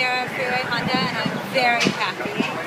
Sierra Freeway Honda, and I'm very happy.